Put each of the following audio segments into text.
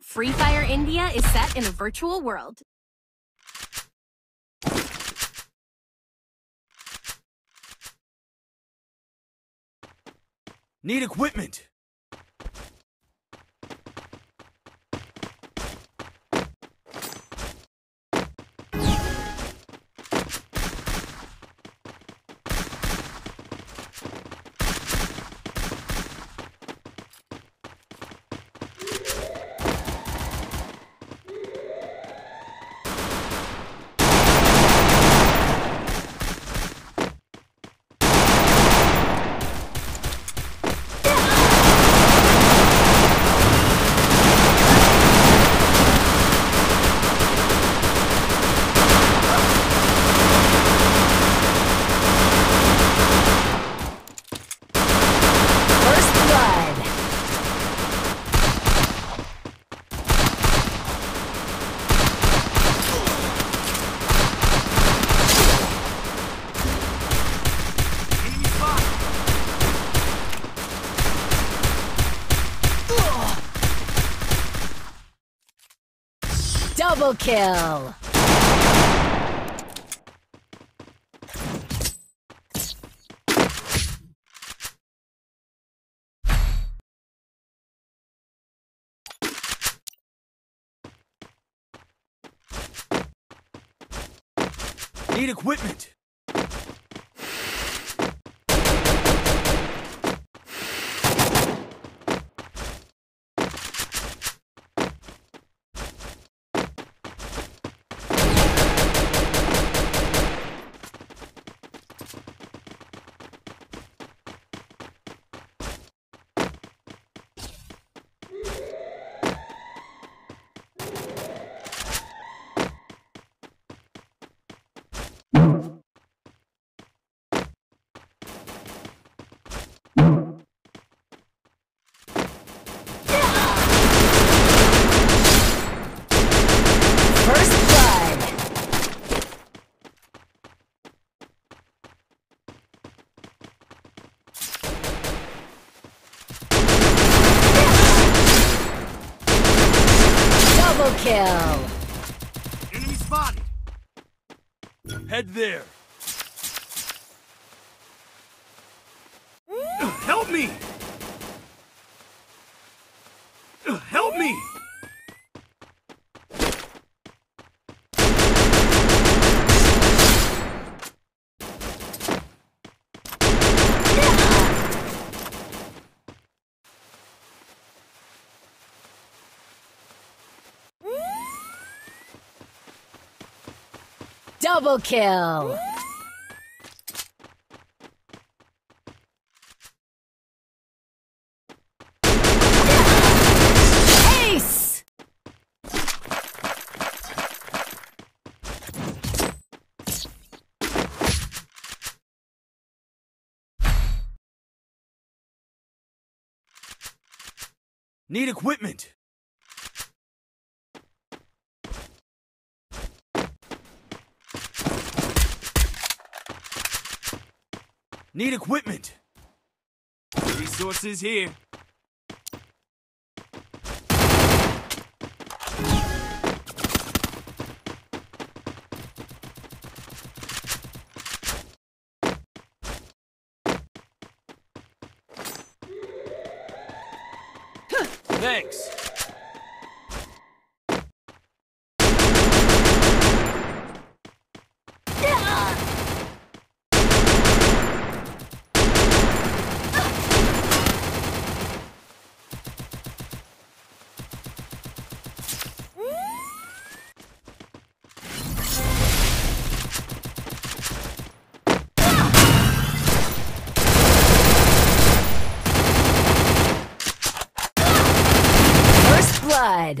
Free Fire India is set in a virtual world. Need equipment! Double kill! Need equipment! Kill. Enemy spotted. Head there. Help me! Help me! Double kill! Need equipment. Need equipment. Resources here. Thanks. Blood.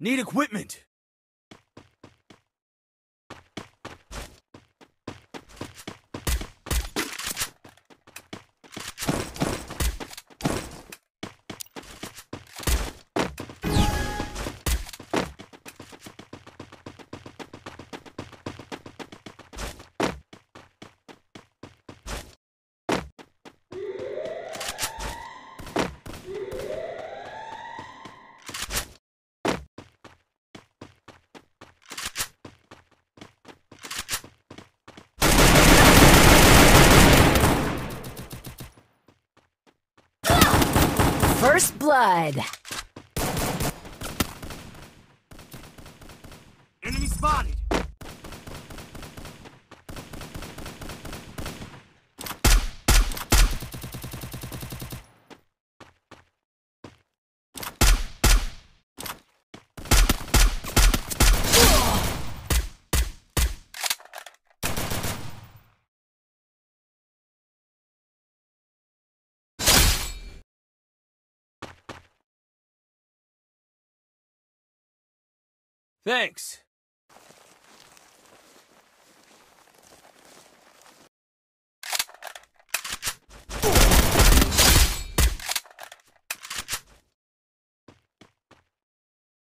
Need equipment. First blood. Enemy spotted. Thanks.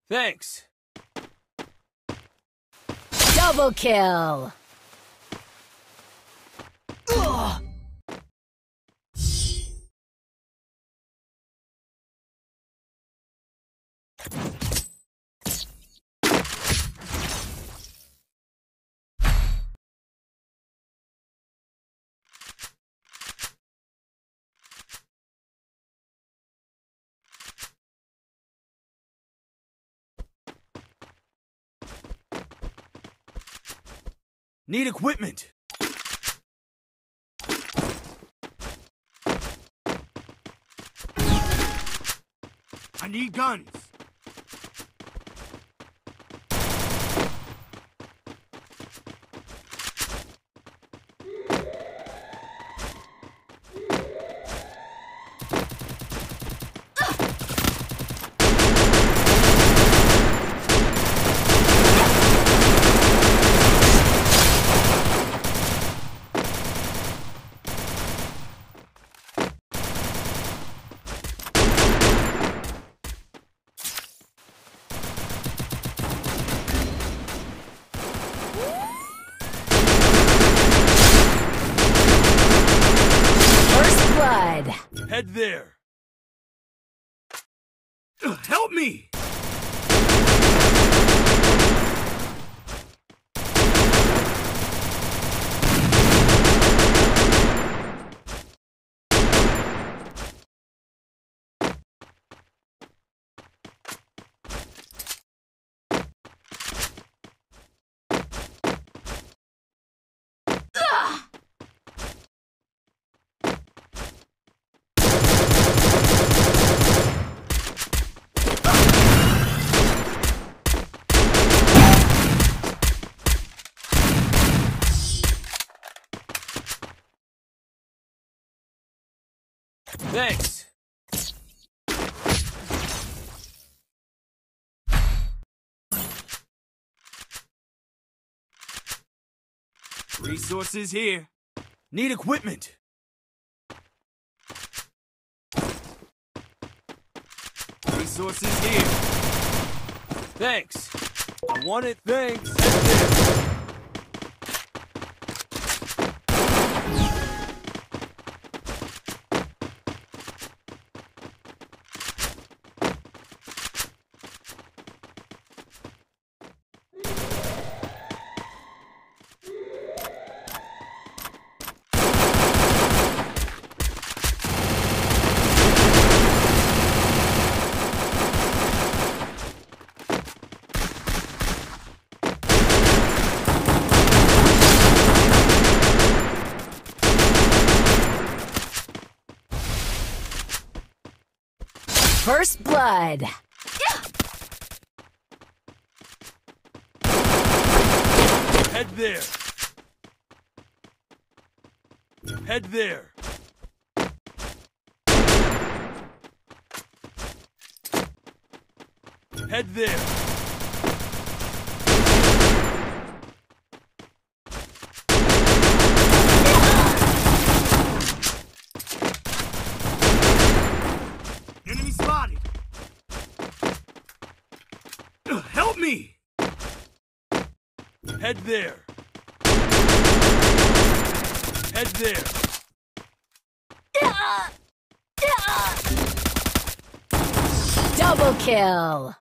Thanks. Double kill. Need equipment. I need guns. Head there. Help me! Thanks. Resources here. Need equipment. Resources here. Thanks. I want it, thanks. That's it. First blood. Head there. Head there. Head there. Help me! Head there. Head there. Double kill!